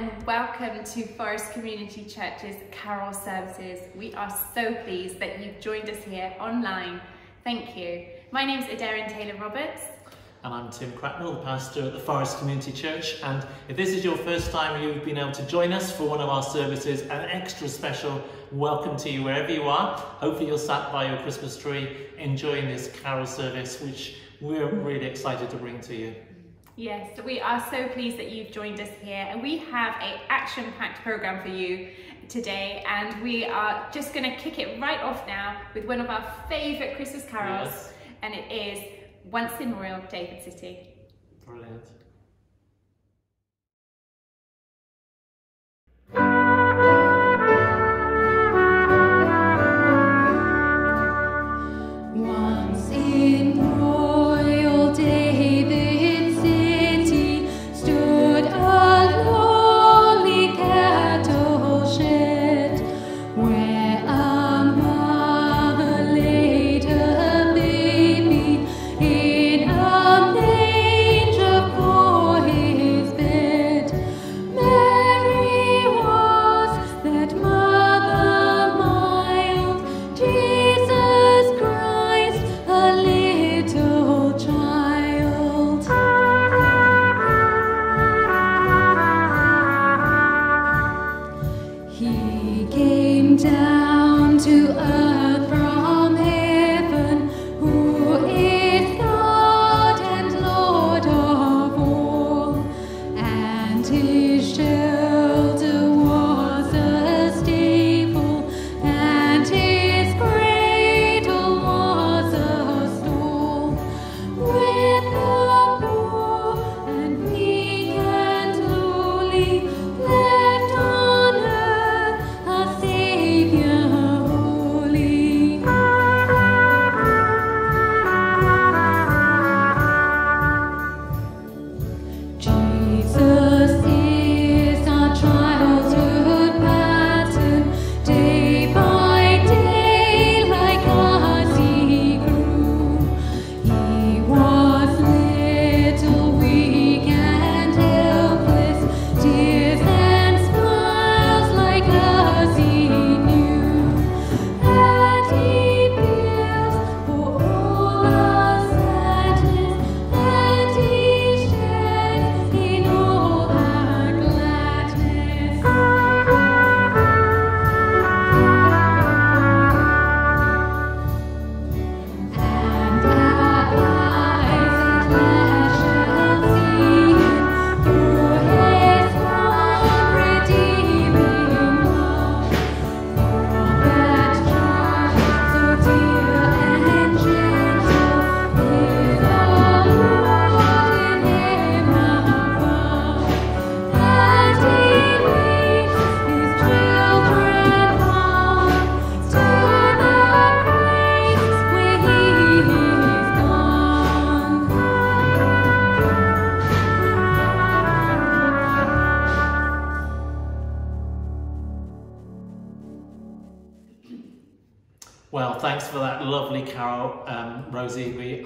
and welcome to Forest Community Church's Carol services. We are so pleased that you've joined us here online. Thank you. My name's Adairin Taylor-Roberts. And I'm Tim Cracknell, the pastor at the Forest Community Church. And if this is your first time you've been able to join us for one of our services, an extra special welcome to you wherever you are. Hopefully you're sat by your Christmas tree enjoying this Carol service, which we're really excited to bring to you. Yes, we are so pleased that you've joined us here, and we have an action-packed programme for you today, and we are just going to kick it right off now with one of our favourite Christmas carols, yes. And it is Once in Royal David City. Brilliant.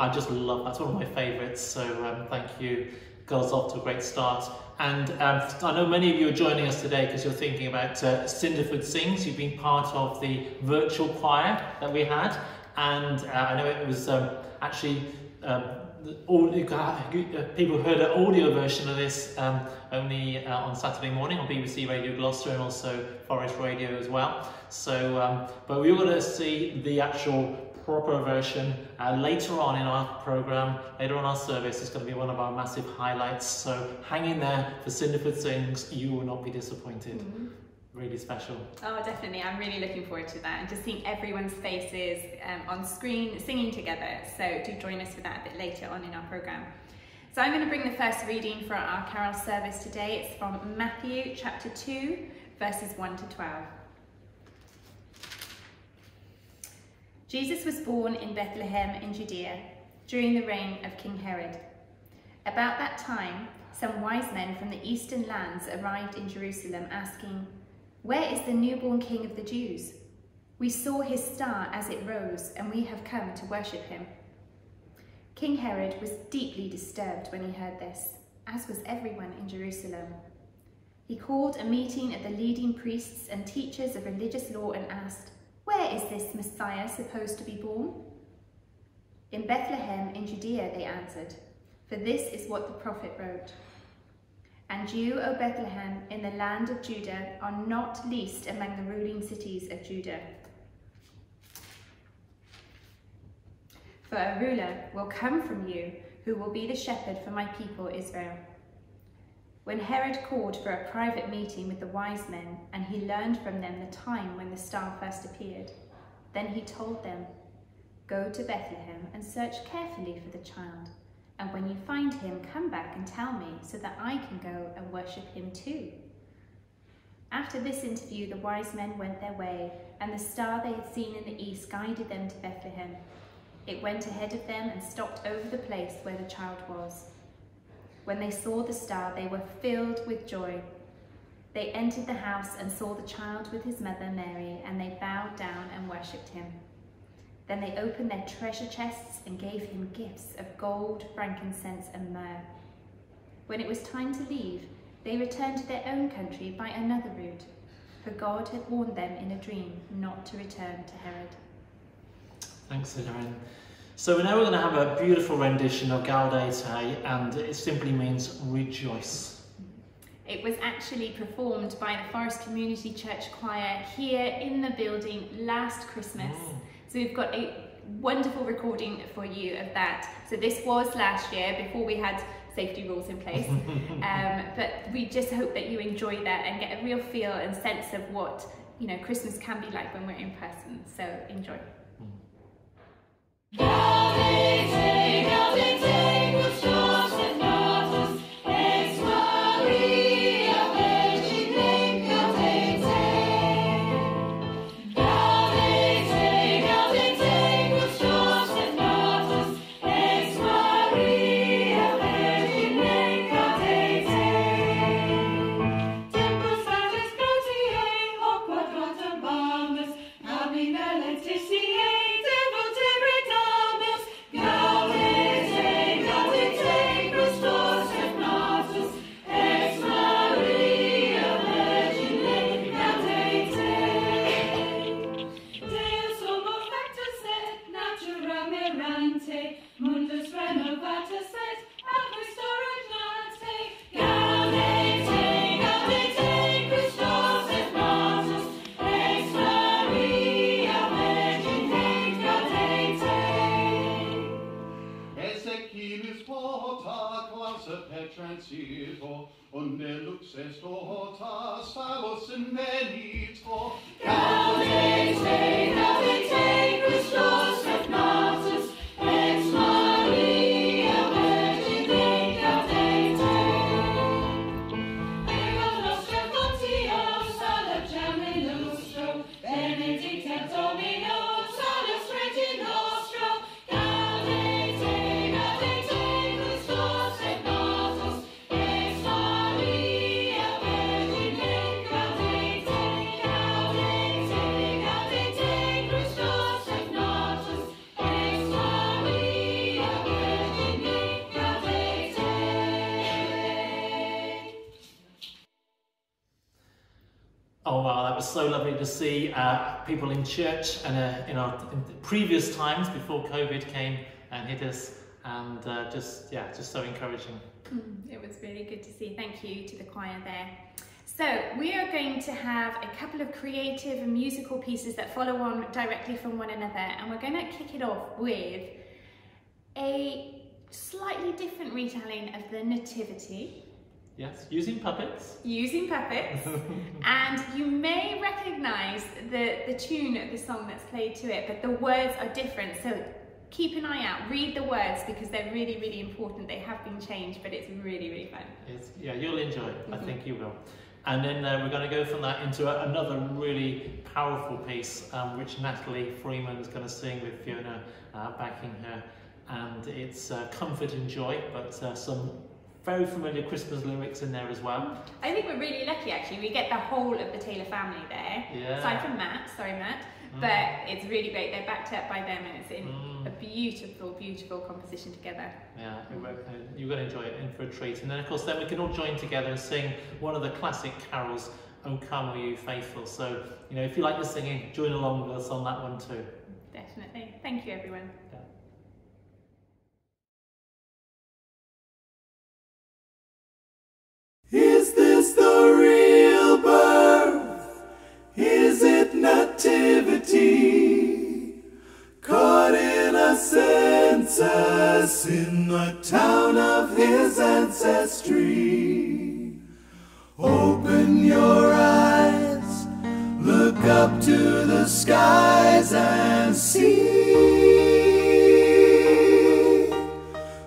I just love, that's one of my favourites, so thank you. Girls off to a great start. And I know many of you are joining us today because you're thinking about Cinderford Sings. You've been part of the virtual choir that we had, and I know it was people heard an audio version of this only on Saturday morning on BBC Radio Gloucester and also Forest Radio as well. So, but we were going to see the actual proper version later on in our programme, later on our service. It's going to be one of our massive highlights, so hang in there for Cinderford Sings, you will not be disappointed. Mm-hmm. Really special. Oh definitely, I'm really looking forward to that and just seeing everyone's faces on screen singing together, so do join us for that a bit later on in our programme. So I'm going to bring the first reading for our carol service today. It's from Matthew chapter 2 verses 1 to 12. Jesus was born in Bethlehem in Judea during the reign of King Herod. About that time, some wise men from the eastern lands arrived in Jerusalem asking, "Where is the newborn King of the Jews? We saw his star as it rose, and we have come to worship him." King Herod was deeply disturbed when he heard this, as was everyone in Jerusalem. He called a meeting of the leading priests and teachers of religious law and asked, "Where is this Messiah supposed to be born?" "In Bethlehem in Judea," they answered, "for this is what the prophet wrote. And you, O Bethlehem, in the land of Judah, are not least among the ruling cities of Judah. For a ruler will come from you, who will be the shepherd for my people Israel." When Herod called for a private meeting with the wise men, and he learned from them the time when the star first appeared, then he told them, "Go to Bethlehem and search carefully for the child, and when you find him, come back and tell me, so that I can go and worship him too." After this interview, the wise men went their way, and the star they had seen in the east guided them to Bethlehem. It went ahead of them and stopped over the place where the child was. When they saw the star, they were filled with joy. They entered the house and saw the child with his mother Mary, and they bowed down and worshipped him. Then they opened their treasure chests and gave him gifts of gold, frankincense, and myrrh. When it was time to leave, they returned to their own country by another route, for God had warned them in a dream not to return to Herod. Thanks, Adairin. So now we're going to have a beautiful rendition of Gaudete, and it simply means rejoice. It was actually performed by the Forest Community Church Choir here in the building last Christmas. Oh. So we've got a wonderful recording for you of that. So this was last year before we had safety rules in place. But we just hope that you enjoy that and get a real feel and sense of what, you know, Christmas can be like when we're in person. So enjoy. Gaudete, gaudete, with stars and martyrs, ex Maria, Virgine, gaudete. Gaudete, gaudete, with stars and martyrs, ex Maria, Virgine, gaudete. Tempus satis gratiae, hoc quadratum bamus, amina letitiae. Transitor, unde lux est horta, salus invenitor. Gaudete, gaudete, Christos et Natus, ex Maria Virgine, gaudete. Ego nostre Pontio, salutiam illustro, benedicta Domino, salus regi nostro. Oh wow, that was so lovely to see people in church and in previous times before COVID came and hit us, and just so encouraging. It was really good to see. Thank you to the choir there. So we are going to have a couple of creative and musical pieces that follow on directly from one another, and we're going to kick it off with a slightly different retelling of the Nativity. Yes, using puppets. Using puppets. And you may recognise the tune of the song that's played to it, but the words are different. So keep an eye out, read the words, because they're really, really important. They have been changed, but it's really, really fun. It's, yeah, you'll enjoy it. I think you will. And then we're going to go from that into another really powerful piece, which Natalie Freeman is going to sing with Fiona backing her. And it's Comfort and Joy, but some very familiar Christmas lyrics in there as well. I think we're really lucky actually, we get the whole of the Taylor family there, yeah. Aside from Matt, sorry Matt, but it's really great, they're backed up by them and it's in a beautiful, beautiful composition together. Yeah, you're going to enjoy it, Infiltrate, and then of course then we can all join together and sing one of the classic carols, O Come All You Faithful, so you know if you like the singing, join along with us on that one too. Definitely, thank you everyone. Yeah. Is this the real birth? Is it nativity? Caught in a census in the town of his ancestry. Open your eyes, look up to the skies and see.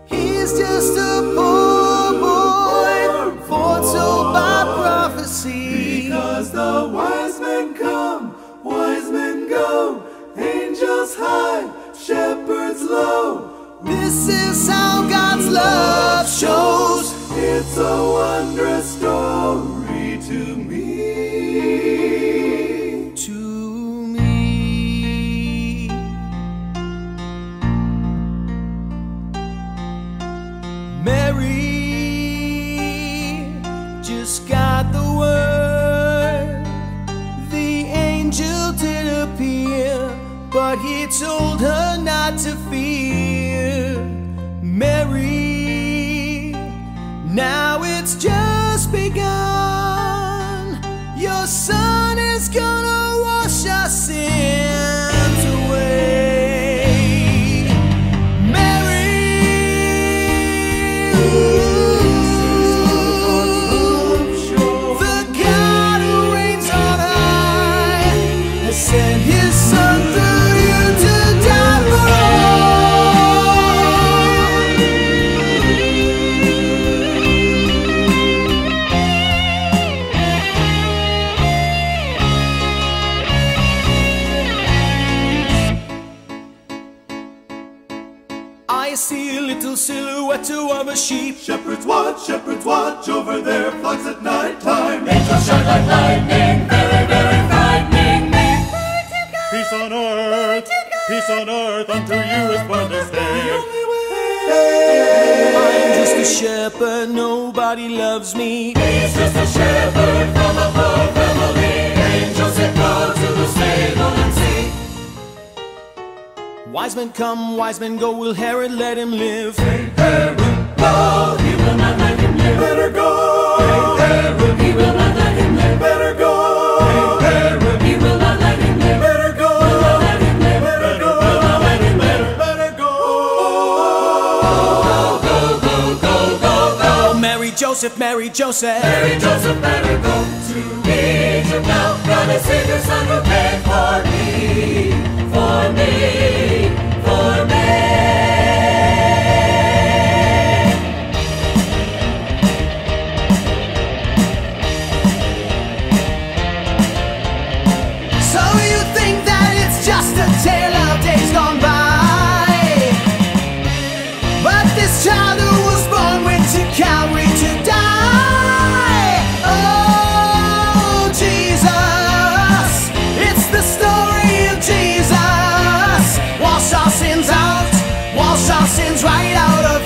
He's just a poor boy, foretold by prophecy. Because the wise men come, wise men go, angels high, shepherds low. This is how God's love shows. It's a wondrous story to me. To me. Mary just got the word, the angel did appear, but he told her not to fear. Mary, now it's just begun, your son is gonna wash our sins away. Mary. Of a sheep. Shepherds watch over their flocks at night time. Angels shine like lightning, very, very frightening me. Peace on earth, unto you is wondrous day. I'm just a shepherd, nobody loves me. He's just a shepherd from a poor family. Angels said go to the stable and see. Wise men come, wise men go, we'll Herod let him live. Hey, Herod, no, he will not let him live. Better go. Hey, Herod, he will not let him live. Better go. Hey, Herod, he will not let him live. Better go. Will not let him live. Better go. Will not let him live. Better go. Go, go, go, go, go, go. Oh, Mary, Joseph, Mary, Joseph. Mary, Joseph, better go to Egypt now. God has saved your son, repent for me. For me, for me. So you think that it's just a tale of days gone by, but this child who was born went to Calvary to die. Oh, Jesus, it's the story of Jesus. Wash our sins out, wash our sins right out of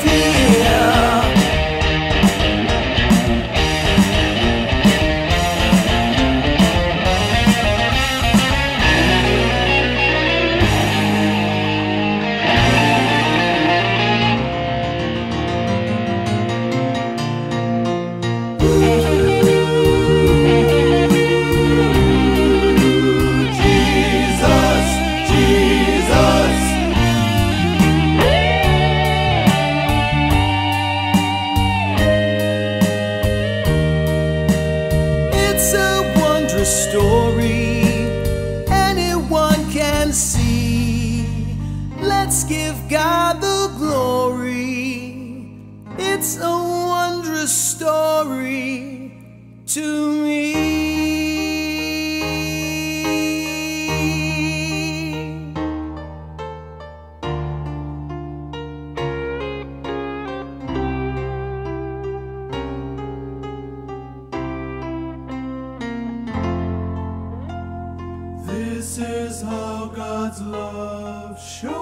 This is how God's love shows.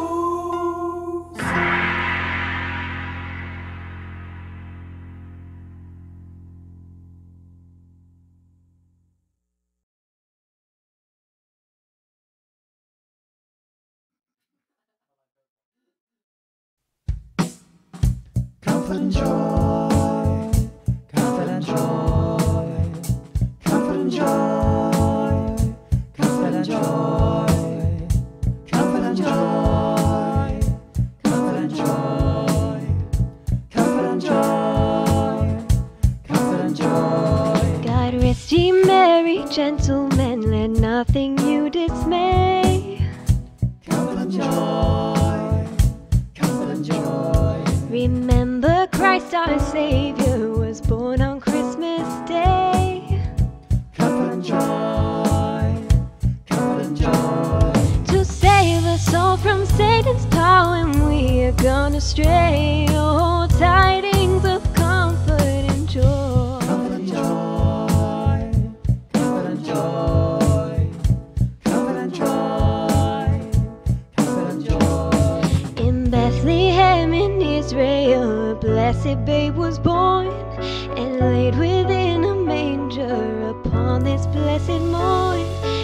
Comfort and joy, comfort and joy, comfort and joy. Ye merry gentlemen, let nothing you dismay. Comfort and joy, comfort and joy. Remember Christ our Saviour was born on Christmas Day. Comfort and joy, comfort and joy. To save us all from Satan's power when we are gone astray. Oh, tidings of comfort and joy. Israel, a blessed babe was born and laid within a manger. Upon this blessed morn,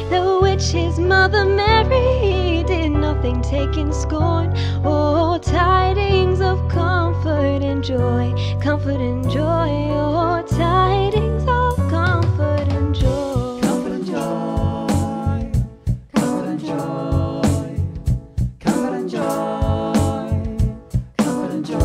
the which his mother Mary did nothing take in scorn. Oh, tidings of comfort and joy, comfort and joy. Oh, tidings of comfort and joy. Comfort and joy, comfort and joy, comfort and joy.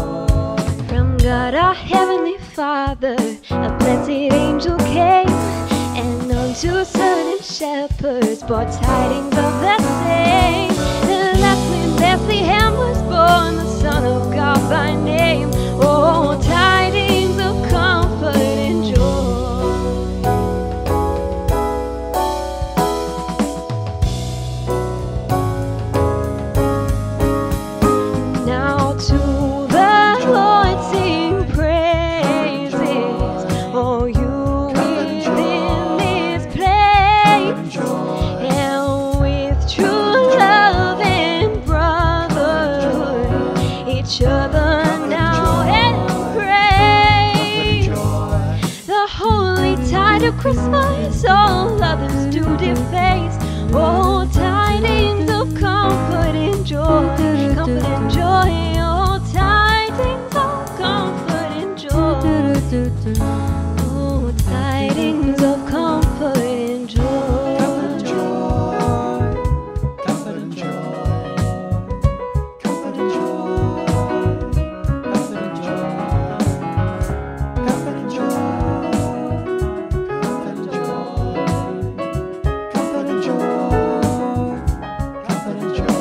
God, our Heavenly Father, a blessed angel came, and unto certain shepherds brought tidings of the same. The last in Bethlehem was born, the Son of God by name. Oh, tidings of comfort and joy. Now to Christmas, all others do deface. Oh, tidings of comfort and joy, comfort and joy. Oh, tidings of comfort and joy. Oh, tidings of comfort and joy. Comfort and joy, comfort and joy, comfort and joy, comfort and joy,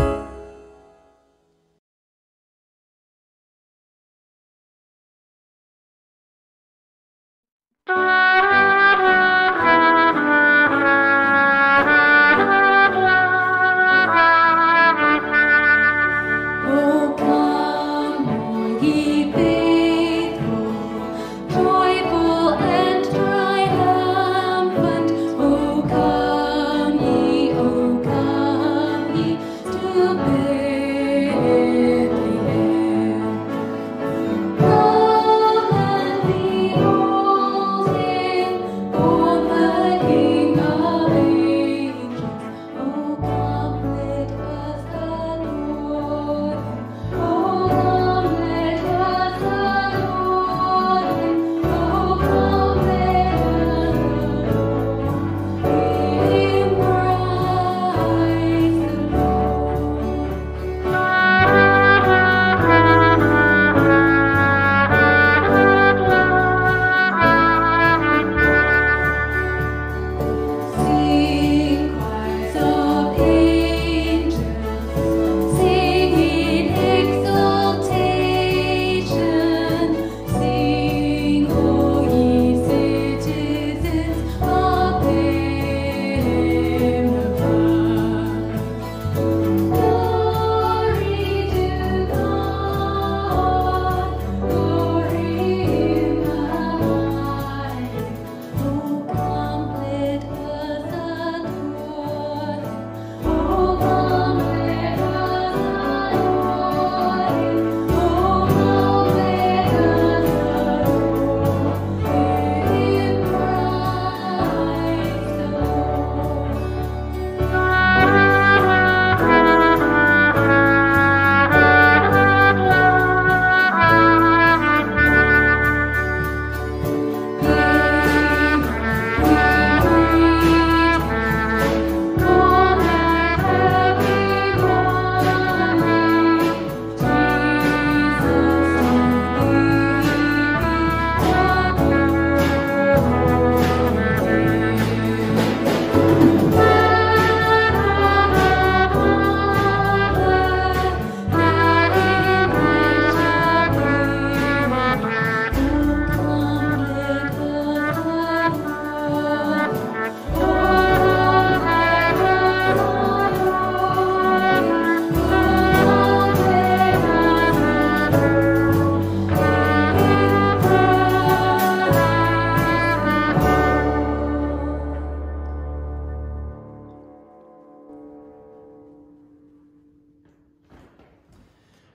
comfort and joy.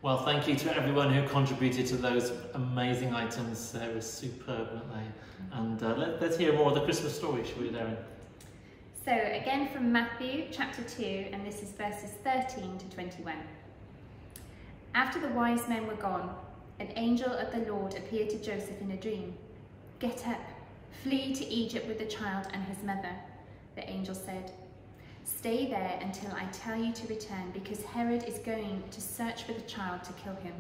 Well, thank you to everyone who contributed to those amazing items. They were superb, weren't they? And let's hear more of the Christmas story, shall we, Adairin? So again from Matthew chapter 2, and this is verses 13 to 21. After the wise men were gone, an angel of the Lord appeared to Joseph in a dream. Get up, flee to Egypt with the child and his mother, the angel said. Stay there until I tell you to return, because Herod is going to search for the child to kill him.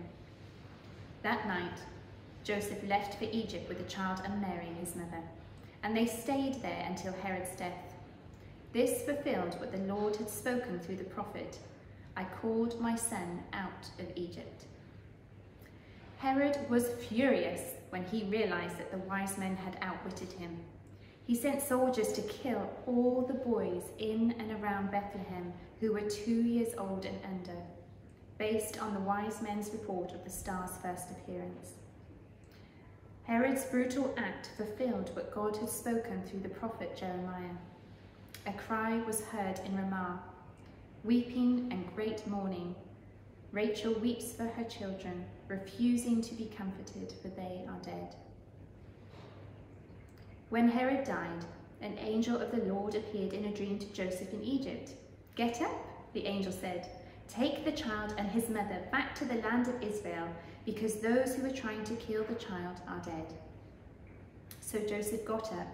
That night, Joseph left for Egypt with the child and Mary, his mother, and they stayed there until Herod's death. This fulfilled what the Lord had spoken through the prophet, I called my son out of Egypt. Herod was furious when he realized that the wise men had outwitted him. He sent soldiers to kill all the boys in and around Bethlehem who were 2 years old and under, based on the wise men's report of the star's first appearance. Herod's brutal act fulfilled what God had spoken through the prophet Jeremiah. A cry was heard in Ramah, weeping and great mourning. Rachel weeps for her children, refusing to be comforted, for they are dead. When Herod died, an angel of the Lord appeared in a dream to Joseph in Egypt. Get up, the angel said. Take the child and his mother back to the land of Israel, because those who were trying to kill the child are dead. So Joseph got up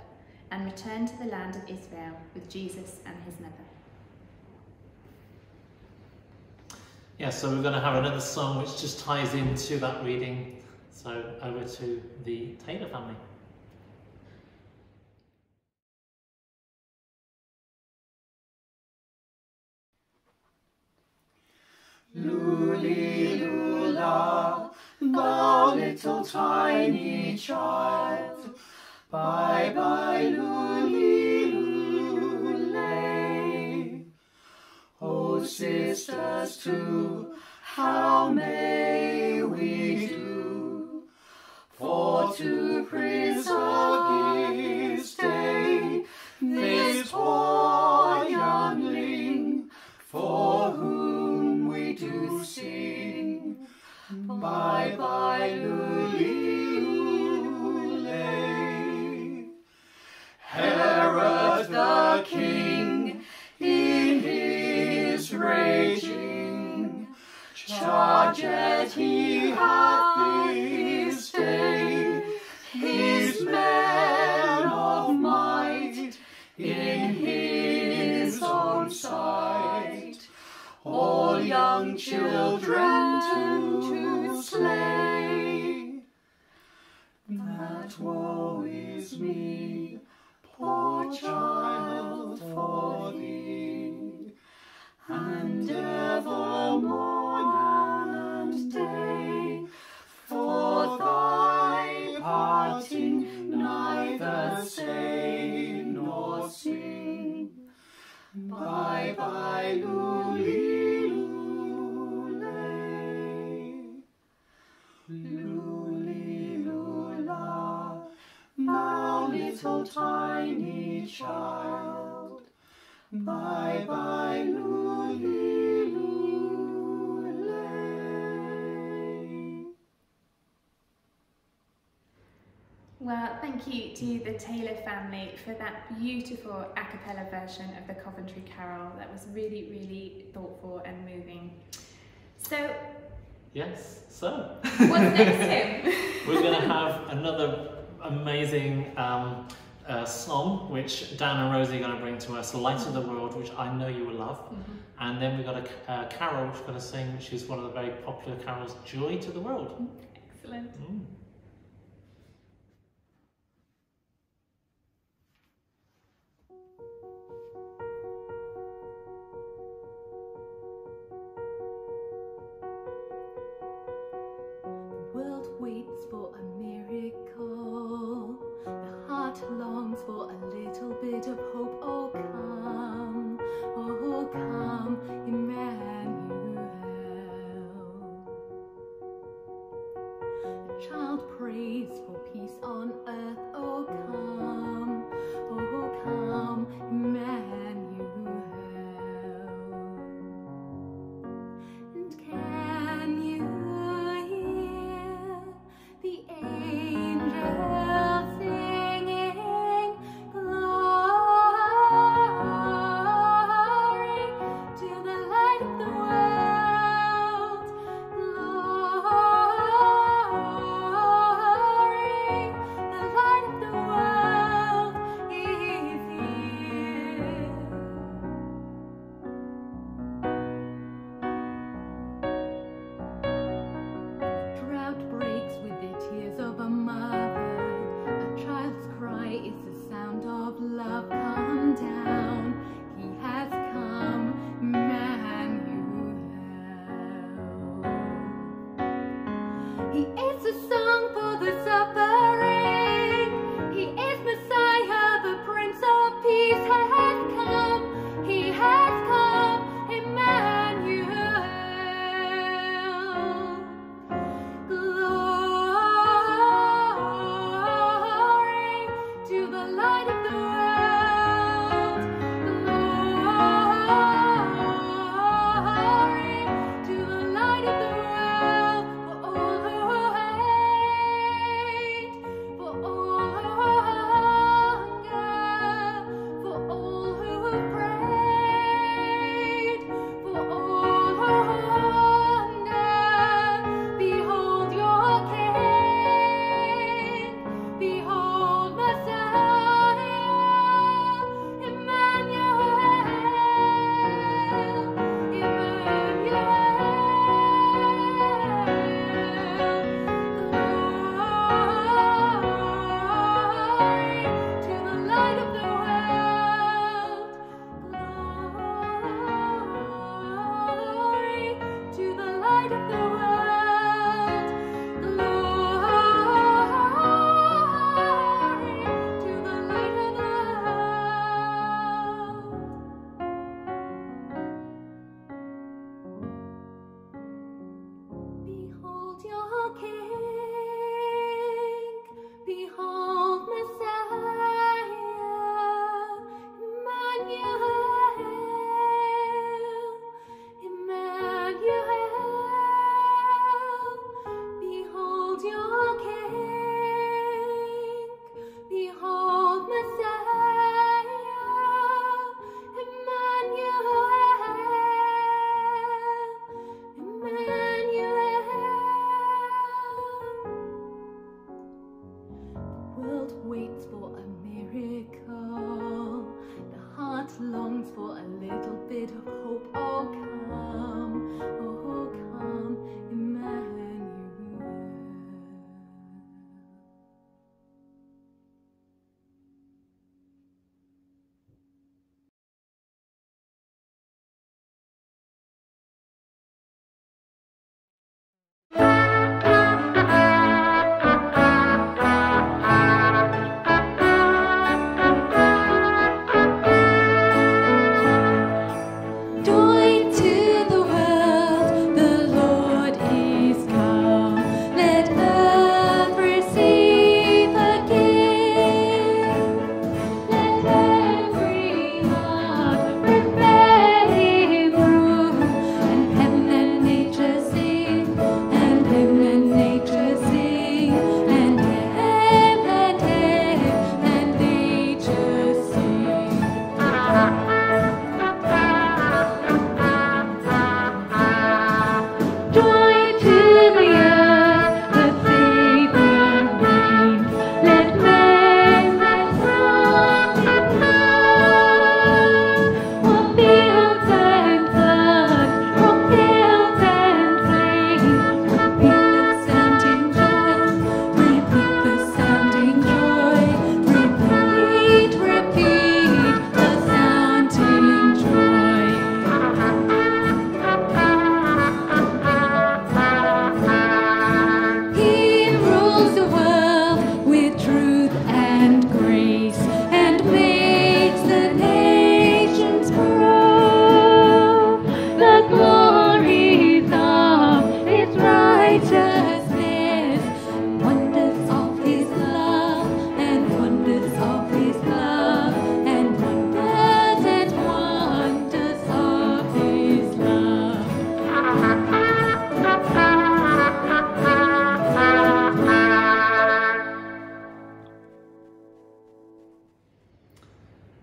and returned to the land of Israel with Jesus and his mother. Yeah, so we're going to have another song which just ties into that reading. So over to the Taylor family. Luli, lula, thou little tiny child. Bye bye, luli, lule. Oh, sisters too, how may we do? For to preserve his day, this poor youngling, for whom to sing, bye bye, luli, lule. Herod the king, in his raging, charged he hath this day, his men of might, in his own sight. All young children to slay. That woe is me, poor child, for thee, and ever morn and day, for thy parting neither say nor sing. Bye bye, luli. Luli, lula, thou little tiny child. Bye bye, luli, lule. Well, thank you to the Taylor family for that beautiful a cappella version of the Coventry Carol. That was really, really thoughtful and moving. So. Yes, so what's next, Tim? We're going to have another amazing song which Dan and Rosie are going to bring to us, Light of the World, which I know you will love. Mm -hmm. And then we've got a carol which we're going to sing, which is one of the very popular carols, Joy to the World. Excellent. Mm. Can you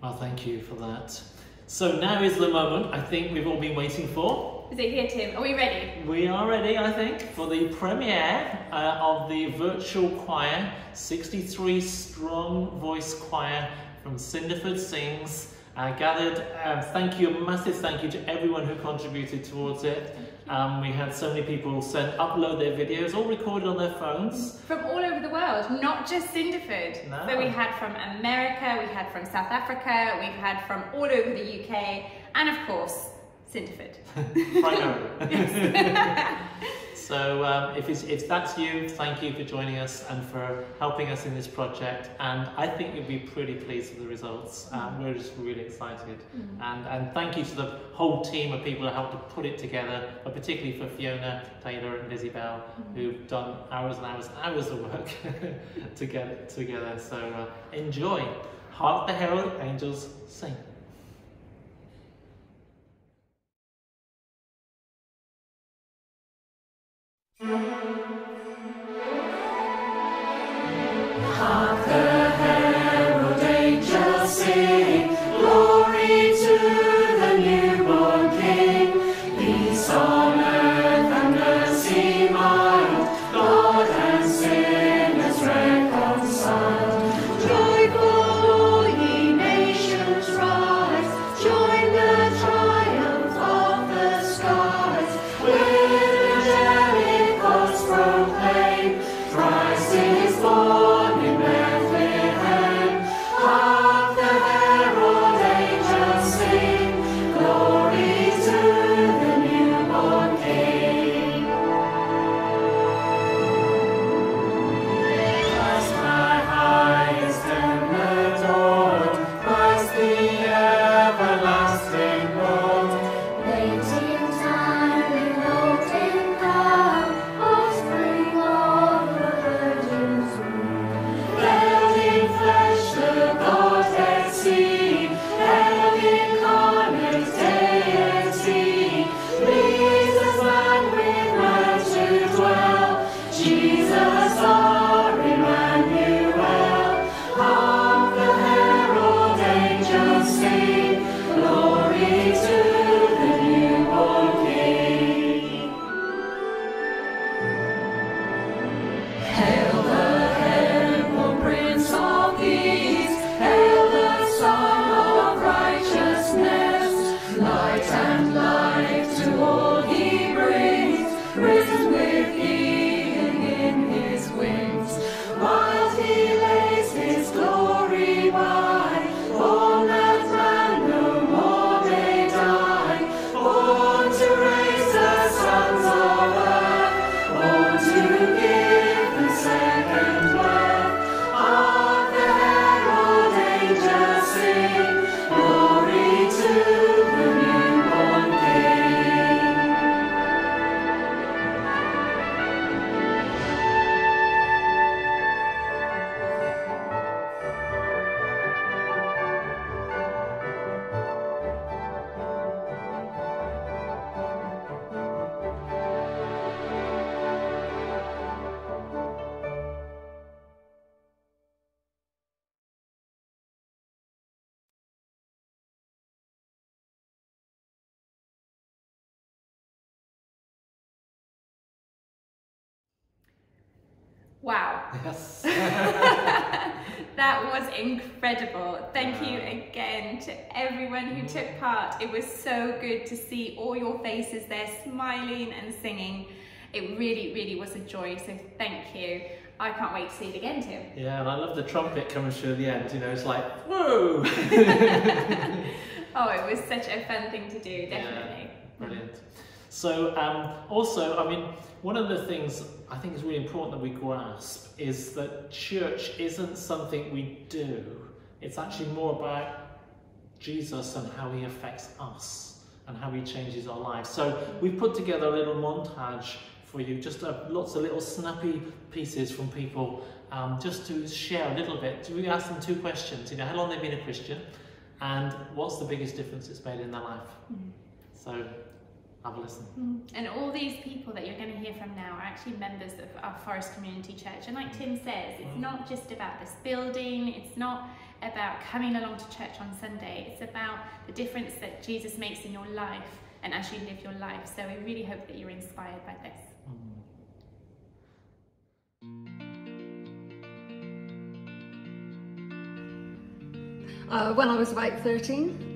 Well, thank you for that. So now is the moment I think we've all been waiting for. Is it here, Tim? Are we ready? We are ready, I think, for the premiere of the virtual choir, 63 Strong Voice Choir from Cinderford Sings. Gathered, thank you, a massive thank you to everyone who contributed towards it. We had so many people send, upload their videos, all recorded on their phones. From all over the world, not just Cinderford. No. So we had from America, we had from South Africa, we've had from all over the UK, and of course, Cinderford. Primarily. So if that's you, thank you for joining us and for helping us in this project. And I think you'll be pretty pleased with the results. We're just really excited. And thank you to the whole team of people who helped to put it together, but particularly for Fiona Taylor and Lizzie Bell, who've done hours and hours and hours of work to get it together. So enjoy. Hark the Herald Angels Sing. Hark the herald angels sing, glory to the newborn King, peace on earth and mercy mild, God and sinners reconciled. Joyful all ye nations rise, join the triumph of the skies, with angelic voice proclaim, Christ is born. Wow. Yes. That was incredible. Thank you again to everyone who took part. It was so good to see all your faces there smiling and singing. It really, really was a joy, so thank you. I can't wait to see it again, Tim. Yeah, and I love the trumpet coming through at the end, you know, it's like, whoa! Oh, it was such a fun thing to do, definitely. Yeah, brilliant. So also, I mean, one of the things I think is really important that we grasp is that church isn't something we do. It's actually more about Jesus and how he affects us and how he changes our lives. So we've put together a little montage for you, just lots of little snappy pieces from people, just to share a little bit. We asked them two questions, you know, how long they've been a Christian and what's the biggest difference it's made in their life. So Have a listen. And all these people that you're going to hear from now are actually members of our Forest Community Church. And like Tim says, it's not just about this building, it's not about coming along to church on Sunday, it's about the difference that Jesus makes in your life and as you live your life. So we really hope that you're inspired by this. When I was about 13,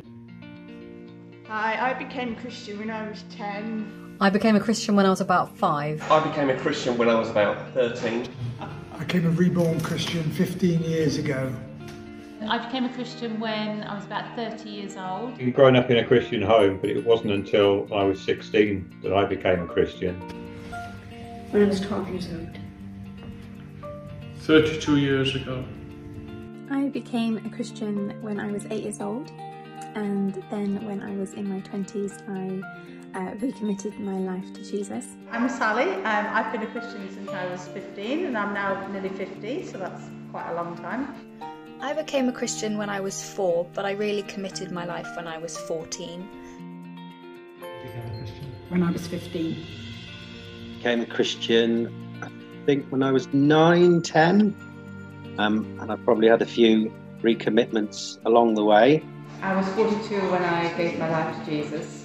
I became a Christian when I was 10. I became a Christian when I was about 5. I became a Christian when I was about 13. I became a reborn Christian 15 years ago. I became a Christian when I was about 30 years old. I'd grown up in a Christian home, but it wasn't until I was 16 that I became a Christian. When I was 12 years old. 32 years ago. I became a Christian when I was 8 years old. And then when I was in my 20s, I recommitted my life to Jesus. I'm Sally. I've been a Christian since I was 15 and I'm now nearly 50, so that's quite a long time. I became a Christian when I was 4, but I really committed my life when I was 14. I became a Christian when I was 15. I became a Christian, I think, when I was 9, 10. And I probably had a few recommitments along the way. I was 42 when I gave my life to Jesus.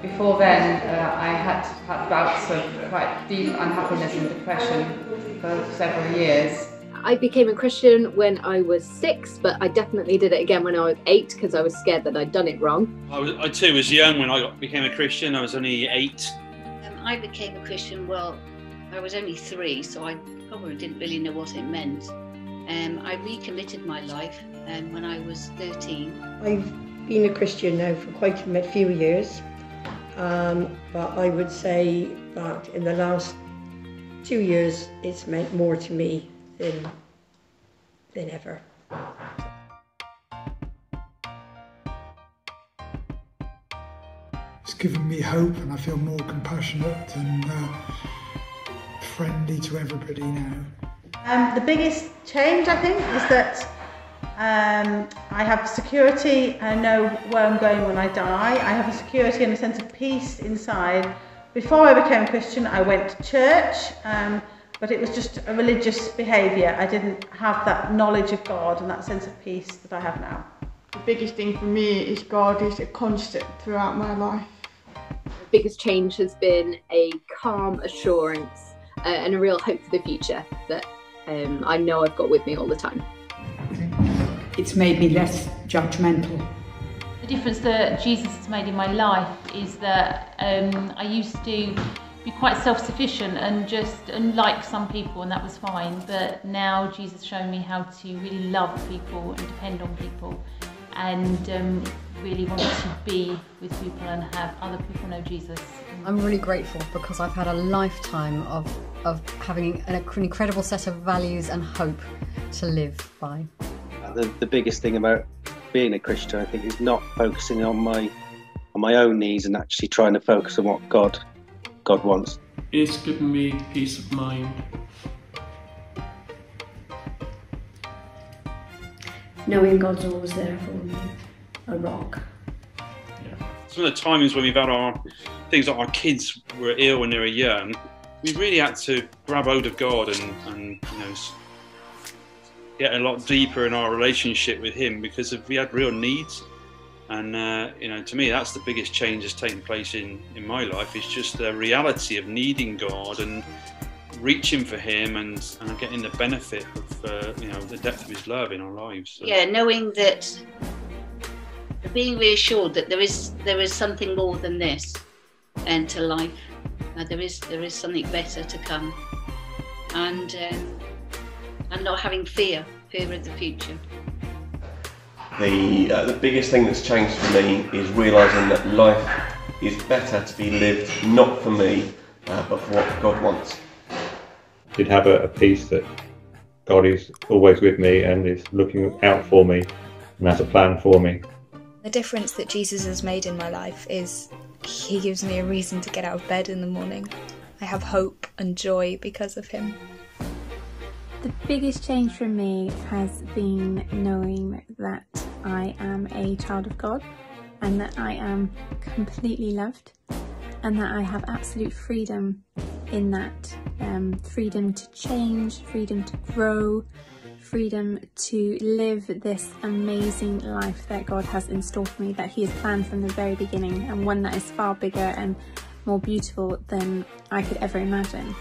Before then, I had bouts of quite deep unhappiness and depression for several years. I became a Christian when I was 6, but I definitely did it again when I was 8 because I was scared that I'd done it wrong. I too was young when I became a Christian. I was only 8. I became a Christian, well, I was only 3, so I probably didn't really know what it meant. I recommitted my life when I was 13. I've been a Christian now for quite a few years, but I would say that in the last 2 years it's meant more to me than ever. It's given me hope and I feel more compassionate and friendly to everybody now. The biggest change, I think, is that I have security. I know where I'm going when I die. I have a security and a sense of peace inside. Before I became a Christian, I went to church, but it was just a religious behaviour. I didn't have that knowledge of God and that sense of peace that I have now. The biggest thing for me is God is a constant throughout my life. The biggest change has been a calm assurance and a real hope for the future that I know I've got with me all the time. It's made me less judgmental. The difference that Jesus has made in my life is that I used to be quite self-sufficient and just unlike some people, and that was fine, but now Jesus showed me how to really love people and depend on people and really want to be with people and have other people know Jesus. I'm really grateful because I've had a lifetime of having an incredible set of values and hope to live by. The biggest thing about being a Christian, I think, is not focusing on my own needs and actually trying to focus on what God wants. It's given me peace of mind. Knowing God's always there for me, a rock. Yeah. Some of the times when we've had our things like our kids were ill when they were young, we really had to grab hold of God and you know, get a lot deeper in our relationship with him because we had real needs. And you know, to me, that's the biggest change that's taken place in my life. It's just the reality of needing God and reaching for him and getting the benefit of you know, the depth of his love in our lives. So. Yeah, knowing that, being reassured that there is something more than this, and to life, there is something better to come, and not having fear of the future. The biggest thing that's changed for me is realising that life is better to be lived not for me, but for what God wants. I did have a peace that God is always with me and is looking out for me and has a plan for me. The difference that Jesus has made in my life is he gives me a reason to get out of bed in the morning. I have hope and joy because of him. The biggest change for me has been knowing that I am a child of God and that I am completely loved and that I have absolute freedom in that, freedom to change, freedom to grow, freedom to live this amazing life that God has in store for me, that He has planned from the very beginning, and one that is far bigger and more beautiful than I could ever imagine.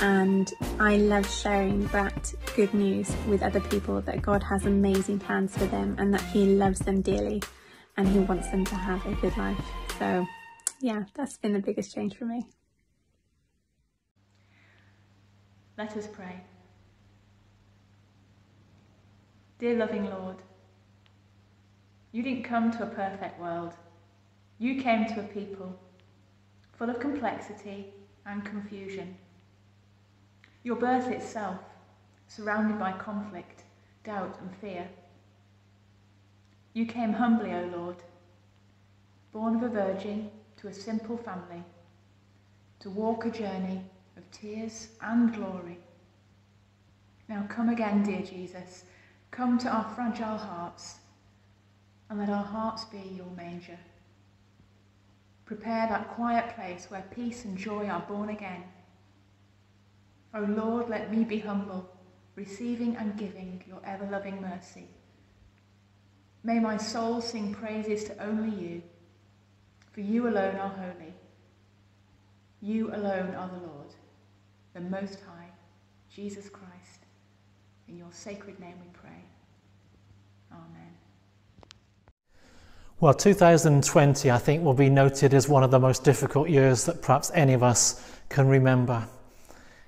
And I love sharing that good news with other people, that God has amazing plans for them and that He loves them dearly and He wants them to have a good life. So yeah, that's been the biggest change for me. Let us pray. Dear loving Lord, You didn't come to a perfect world. You came to a people full of complexity and confusion. Your birth itself, surrounded by conflict, doubt and fear. You came humbly, O Lord, born of a virgin to a simple family, to walk a journey of tears and glory. Now come again, dear Jesus, come to our fragile hearts, and let our hearts be Your manger. Prepare that quiet place where peace and joy are born again. O Lord, let me be humble, receiving and giving Your ever-loving mercy. May my soul sing praises to only You, for You alone are holy. You alone are the Lord, the Most High, Jesus Christ. In Your sacred name we pray. Amen. Well, 2020, I think, will be noted as one of the most difficult years that perhaps any of us can remember.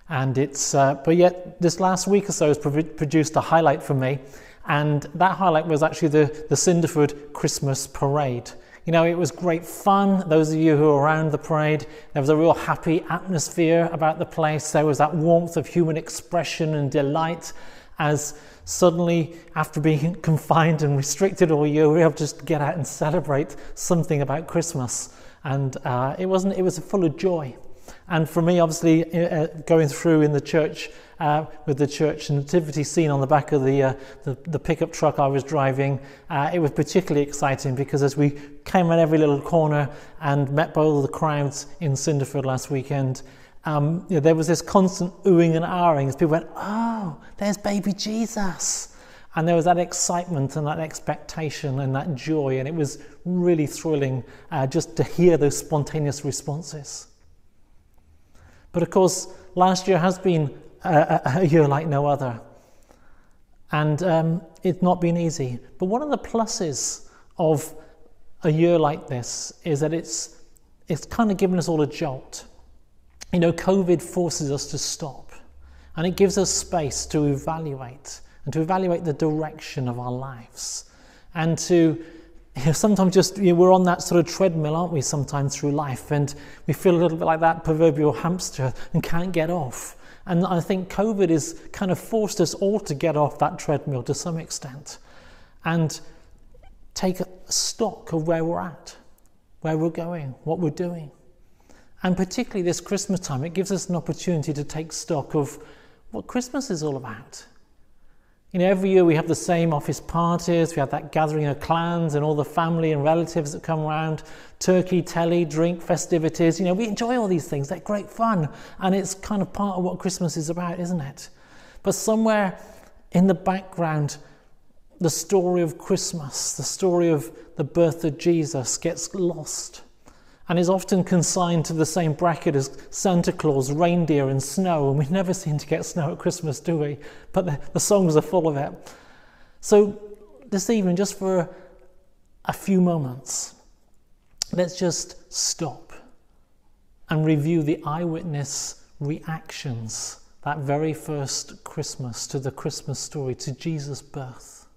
And it's, but yet this last week or so has produced a highlight for me, and that highlight was actually the Cinderford Christmas Parade. You know, it was great fun. Those of you who were around the parade, there was a real happy atmosphere about the place. There was that warmth of human expression and delight as suddenly, after being confined and restricted all year, we were able to just get out and celebrate something about Christmas. And it was full of joy. And for me, obviously, going through in the church, with the church nativity scene on the back of the pickup truck I was driving, it was particularly exciting because as we came around every little corner and met both the crowds in Cinderford last weekend, you know, there was this constant oohing and ahhing as people went, "Oh, there's baby Jesus." And there was that excitement and that expectation and that joy, and it was really thrilling just to hear those spontaneous responses. But of course, last year has been a year like no other, and it's not been easy. But one of the pluses of a year like this is that it's kind of given us all a jolt. You know, COVID forces us to stop, and it gives us space to evaluate and to evaluate the direction of our lives, and to sometimes just, you know, we're on that sort of treadmill, aren't we, sometimes through life, and we feel a little bit like that proverbial hamster and can't get off. And I think COVID has kind of forced us all to get off that treadmill to some extent and take stock of where we're at, where we're going, what we're doing. And particularly this Christmas time, it gives us an opportunity to take stock of what Christmas is all about. You know, every year we have the same office parties, we have that gathering of clans and all the family and relatives that come around, turkey, telly, drink, festivities. You know, we enjoy all these things, they're great fun, and it's kind of part of what Christmas is about, isn't it? But somewhere in the background, the story of Christmas, the story of the birth of Jesus gets lost and is often consigned to the same bracket as Santa Claus, reindeer and snow, and we never seem to get snow at Christmas, do we? But the songs are full of it. So this evening, just for a few moments, let's just stop and review the eyewitness reactions that very first Christmas to the Christmas story, to Jesus' birth.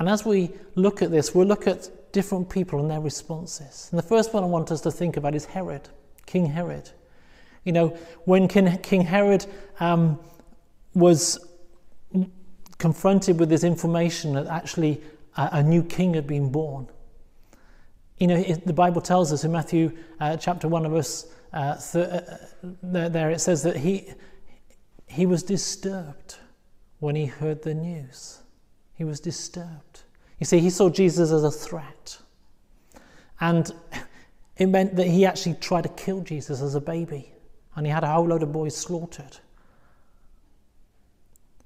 And as we look at this, we'll look at different people and their responses. And the first one I want us to think about is Herod, King Herod. You know, when King Herod was confronted with this information that actually a new king had been born, you know, the Bible tells us in Matthew chapter 1 of us, there it says that he was disturbed when he heard the news. He was disturbed. You see, he saw Jesus as a threat. And It meant that he actually tried to kill Jesus as a baby, and he had a whole load of boys slaughtered.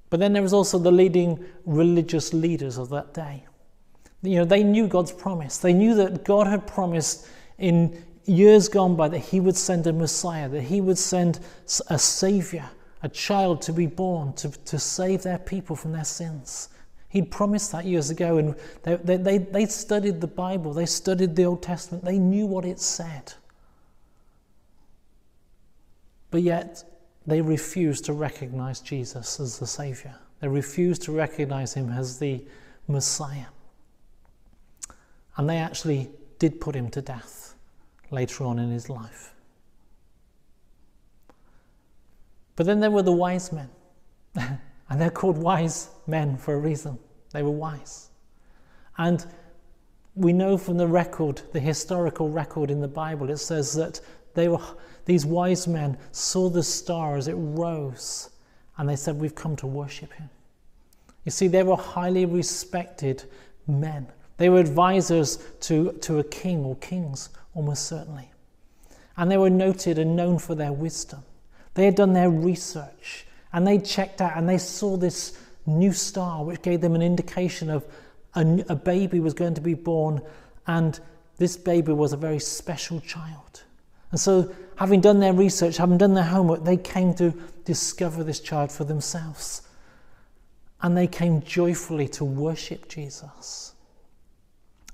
But then there was also the leading religious leaders of that day. You know, they knew God's promise. They knew that God had promised in years gone by that he would send a Messiah, that he would send a saviour, a child to be born to save their people from their sins. He'd promised that years ago, and they studied the Bible, they studied the Old Testament, they knew what it said. But yet they refused to recognise Jesus as the saviour. They refused to recognise him as the Messiah. And they actually did put him to death later on in his life. But then there were the wise men. And they're called wise men for a reason. They were wise. And we know from the record, the historical record in the Bible, it says that these wise men saw the star as it rose, and they said, "We've come to worship him." You see, they were highly respected men. They were advisors to a king or kings, almost certainly. And they were noted and known for their wisdom. They had done their research, and they checked out and they saw this new star, which gave them an indication of a baby was going to be born, and this baby was a very special child. And so, having done their research, having done their homework, they came to discover this child for themselves. And they came joyfully to worship Jesus.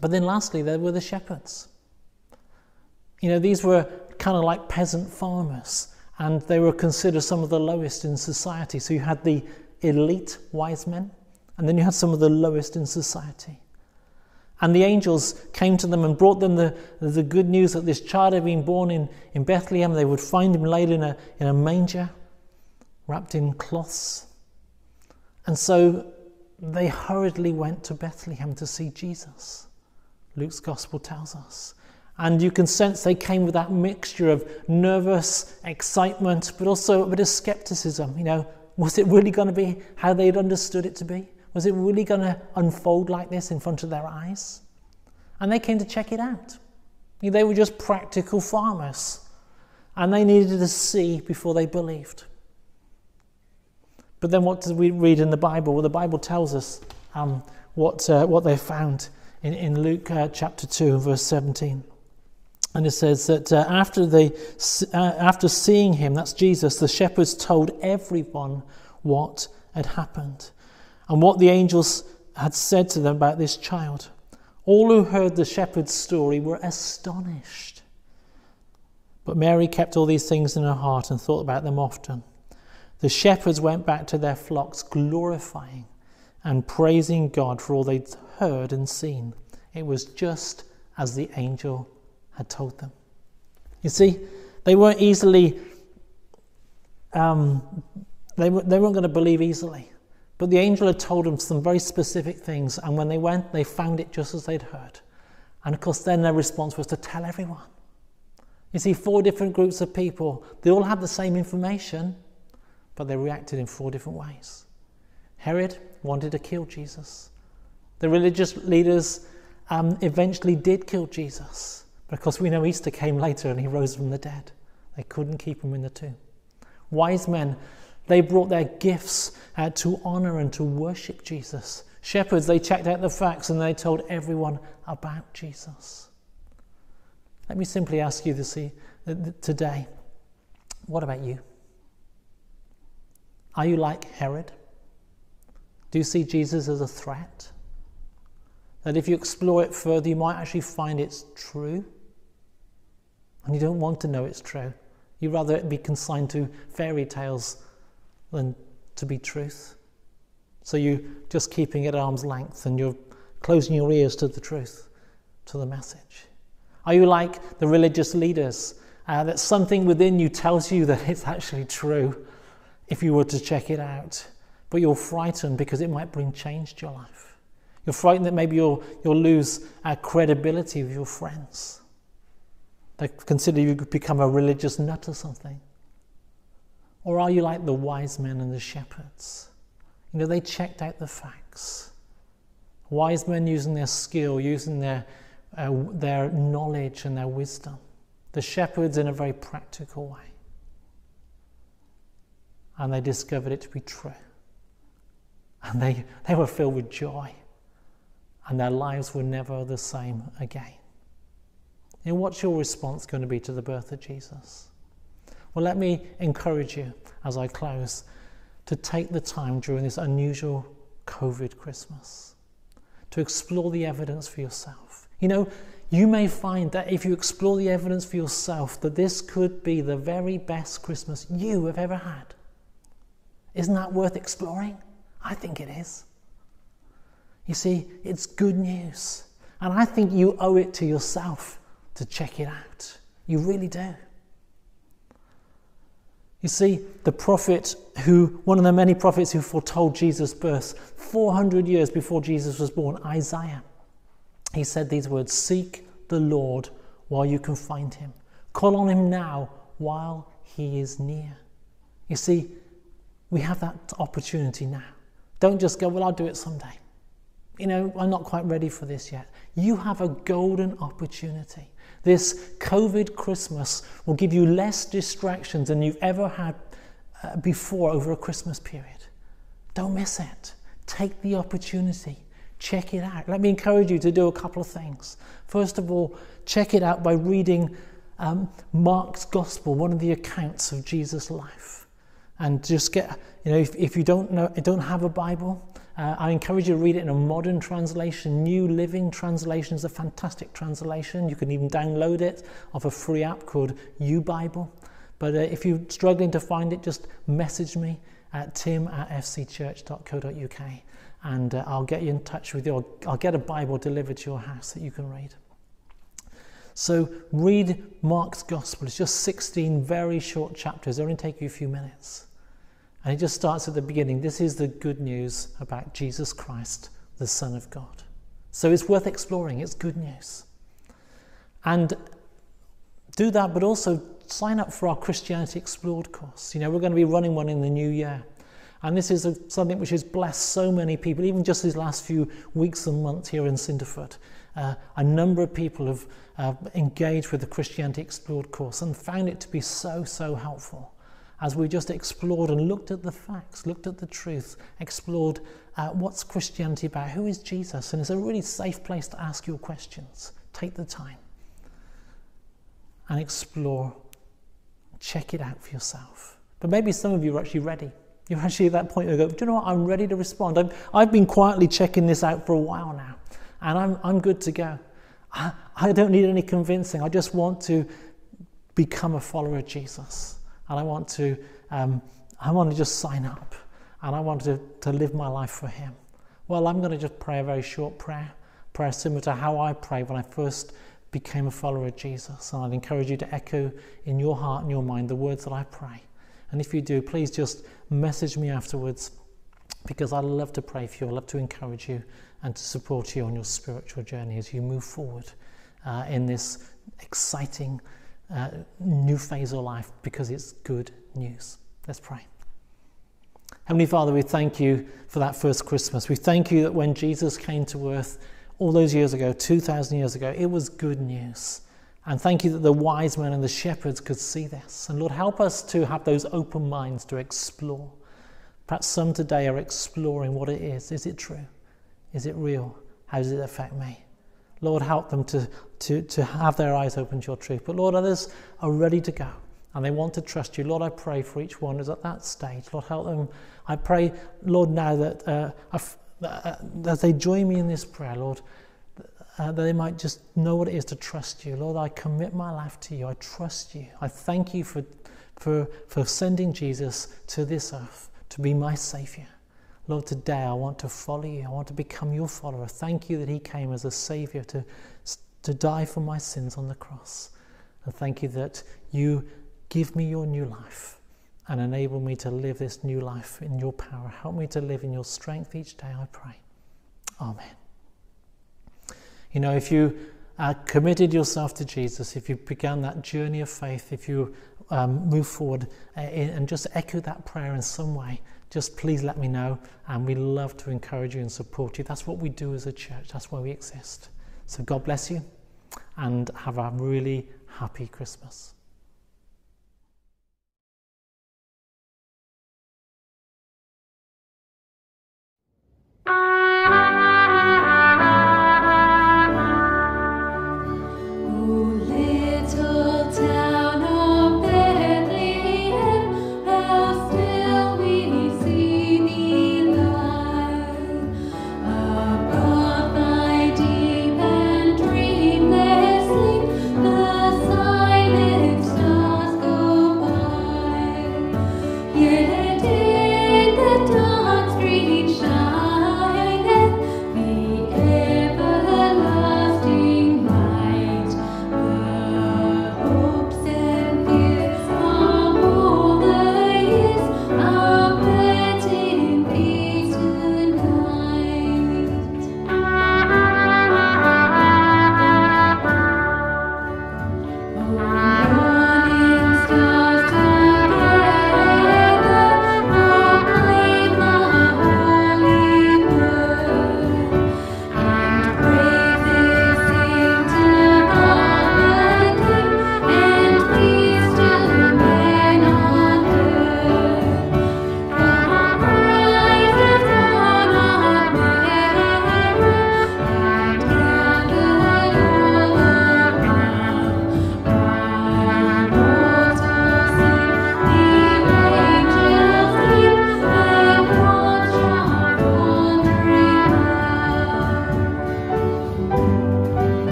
But then lastly, there were the shepherds. You know, these were kind of like peasant farmers, and they were considered some of the lowest in society. So you had the elite wise men, and then you had some of the lowest in society. And the angels came to them and brought them the good news that this child had been born in Bethlehem. They would find him laid in a manger, wrapped in cloths. And so they hurriedly went to Bethlehem to see Jesus. Luke's gospel tells us. And you can sense they came with that mixture of nervous excitement, but also a bit of skepticism. You know, was it really going to be how they'd understood it to be? Was it really going to unfold like this in front of their eyes? And they came to check it out. You know, they were just practical farmers, and they needed to see before they believed. But then what did we read in the Bible? Well, the Bible tells us what they found in Luke chapter 2, verse 17. And it says that after seeing him, that's Jesus, the shepherds told everyone what had happened and what the angels had said to them about this child. All who heard the shepherd's story were astonished. But Mary kept all these things in her heart and thought about them often. The shepherds went back to their flocks, glorifying and praising God for all they'd heard and seen. It was just as the angel had told them. You see, they weren't easily, they weren't going to believe easily. But the angel had told them some very specific things, and when they went, they found it just as they'd heard. And of course, then their response was to tell everyone. You see, four different groups of people, they all had the same information, but they reacted in four different ways. Herod wanted to kill Jesus. The religious leaders eventually did kill Jesus. Because we know Easter came later and he rose from the dead. They couldn't keep him in the tomb. Wise men, they brought their gifts to honour and to worship Jesus. Shepherds, they checked out the facts and they told everyone about Jesus. Let me simply ask you today, what about you? Are you like Herod? Do you see Jesus as a threat? That if you explore it further, you might actually find it's true. And you don't want to know it's true. You'd rather it be consigned to fairy tales than to be truth. So you're just keeping it at arm's length and you're closing your ears to the truth, to the message. Are you like the religious leaders, that something within you tells you that it's actually true if you were to check it out, but you're frightened because it might bring change to your life? You're frightened that maybe you'll lose credibility with your friends. They consider you could become a religious nut or something. Or are you like the wise men and the shepherds? You know, they checked out the facts. Wise men using their skill, using their their knowledge and their wisdom. The shepherds in a very practical way. And they discovered it to be true. And they were filled with joy. And their lives were never the same again. And what's your response going to be to the birth of Jesus? Well, let me encourage you as I close to take the time during this unusual COVID Christmas to explore the evidence for yourself. You know, you may find that if you explore the evidence for yourself, that this could be the very best Christmas you have ever had. Isn't that worth exploring? I think it is. You see, it's good news. And I think you owe it to yourself to check it out. You really do. You see, the prophet who, one of the many prophets who foretold Jesus' birth, 400 years before Jesus was born, Isaiah, he said these words, "Seek the Lord while you can find him. Call on him now while he is near." You see, we have that opportunity now. Don't just go, "Well, I'll do it someday. You know, I'm not quite ready for this yet." You have a golden opportunity. This COVID Christmas will give you less distractions than you've ever had before over a Christmas period. Don't miss it. Take the opportunity. Check it out. Let me encourage you to do a couple of things. First of all, check it out by reading Mark's Gospel, one of the accounts of Jesus' life. And just get, you know, if you don't have a Bible, I encourage you to read it in a modern translation. New Living Translation is a fantastic translation. You can even download it off a free app called You Bible. But if you're struggling to find it, just message me at tim@fcchurch.co.uk and I'll get you in touch with you. I'll get a Bible delivered to your house that you can read. So read Mark's Gospel. It's just 16 very short chapters. They only take you a few minutes. And it just starts at the beginning. This is the good news about Jesus Christ, the Son of God. So it's worth exploring. It's good news. And do that, but also sign up for our Christianity Explored course. You know, we're going to be running one in the new year. And this is something which has blessed so many people, even just these last few weeks and months here in Cinderford. A number of people have engaged with the Christianity Explored course and found it to be so, so helpful. As we just explored and looked at the facts, looked at the truth, explored what's Christianity about, who is Jesus? And it's a really safe place to ask your questions. Take the time and explore, check it out for yourself. But maybe some of you are actually ready. You're actually at that point where you go, "Do you know what, I'm ready to respond. I've been quietly checking this out for a while now and I'm good to go. I don't need any convincing. I just want to become a follower of Jesus. And I want to just sign up and I want to live my life for him." Well, I'm going to just pray a very short prayer similar to how I prayed when I first became a follower of Jesus. And I'd encourage you to echo in your heart and your mind the words that I pray. And if you do, please just message me afterwards, because I'd love to pray for you. I'd love to encourage you and to support you on your spiritual journey as you move forward in this exciting new phase of life, because it's good news. Let's pray. Heavenly Father, we thank you for that first Christmas. We thank you that when Jesus came to earth all those years ago, 2,000 years ago, it was good news. And thank you that the wise men and the shepherds could see this. And Lord, help us to have those open minds to explore. Perhaps some today are exploring what it is. Is it true? Is it real? How does it affect me? Lord, help them to have their eyes open to your truth. But Lord, others are ready to go and they want to trust you. Lord, I pray for each one who's at that stage. Lord, help them. I pray, Lord, now that as they join me in this prayer, Lord, that they might just know what it is to trust you. Lord, I commit my life to you. I trust you. I thank you for sending Jesus to this earth to be my saviour. Lord, today I want to follow you. I want to become your follower. Thank you that he came as a saviour to die for my sins on the cross. And thank you that you give me your new life and enable me to live this new life in your power. Help me to live in your strength each day, I pray. Amen. You know, if you committed yourself to Jesus, if you began that journey of faith, if you move forward and just echo that prayer in some way, just please let me know, and we love to encourage you and support you. That's what we do as a church. That's why we exist. So God bless you. and have a really happy Christmas.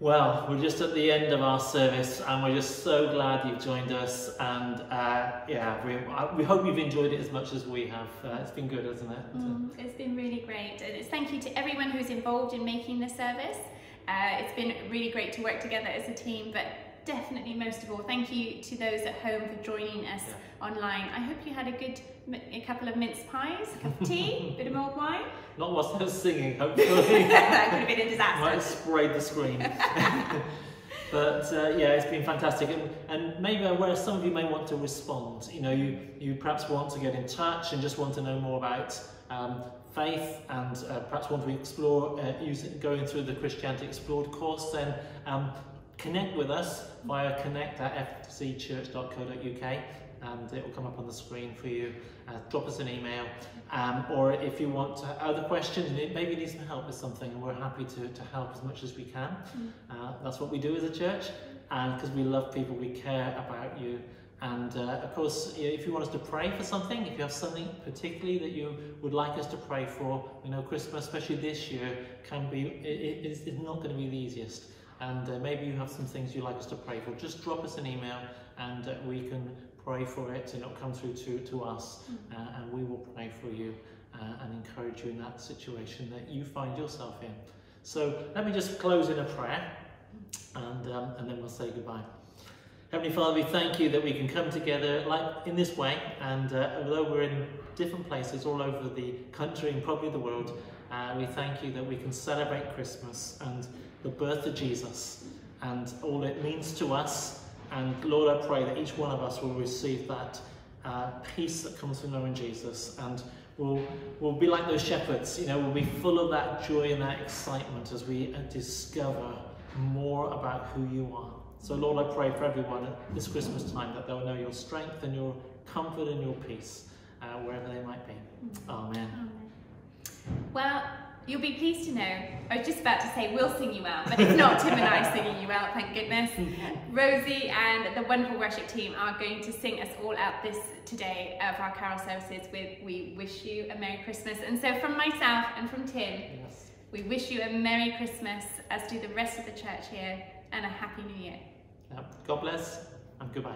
Well, we're just at the end of our service and we're just so glad you've joined us, and we hope you've enjoyed it as much as we have. It's been good, hasn't it? It's been really great, and it's thank you to everyone who's involved in making this service. It's been really great to work together as a team, but definitely most of all thank you to those at home for joining us online. I hope you had a good couple of mince pies, a cup of tea, a bit of mulled wine. Not whilst I was singing, hopefully. That could have been a disaster. Might have sprayed the screen. But yeah, it's been fantastic, and maybe where some of you may want to respond. You know, you perhaps want to get in touch and just want to know more about faith, and perhaps want to explore going through the Christianity Explored course. Then connect with us via connect@fcchurch.co.uk. and it will come up on the screen for you. Drop us an email, or if you want other questions, maybe you need some help with something, and we're happy to help as much as we can. That's what we do as a church, and because we love people, we care about you. And of course, if you want us to pray for something, if you have something particularly that you would like us to pray for, we know Christmas, especially this year, can be it's not going to be the easiest. And maybe you have some things you'd like us to pray for. Just drop us an email, and we can pray for it, and it'll come through to us, and we will pray for you and encourage you in that situation that you find yourself in. So let me just close in a prayer, and then we'll say goodbye. Heavenly Father, we thank you that we can come together like in this way, and although we're in different places all over the country and probably the world, we thank you that we can celebrate Christmas and the birth of Jesus and all it means to us. And Lord, I pray that each one of us will receive that peace that comes from knowing Jesus, and we'll be like those shepherds, you know, we'll be full of that joy and that excitement as we discover more about who you are. So Lord, I pray for everyone at this Christmas time that they'll know your strength and your comfort and your peace wherever they might be. Amen. Well, you'll be pleased to know, I was just about to say we'll sing you out, but it's not Tim and I singing you out, thank goodness. Rosie and the wonderful worship team are going to sing us all out today of our carol services with We Wish You a Merry Christmas. And so from myself and from Tim, yes, we wish you a Merry Christmas, as do the rest of the church here, and a Happy New Year. God bless and goodbye.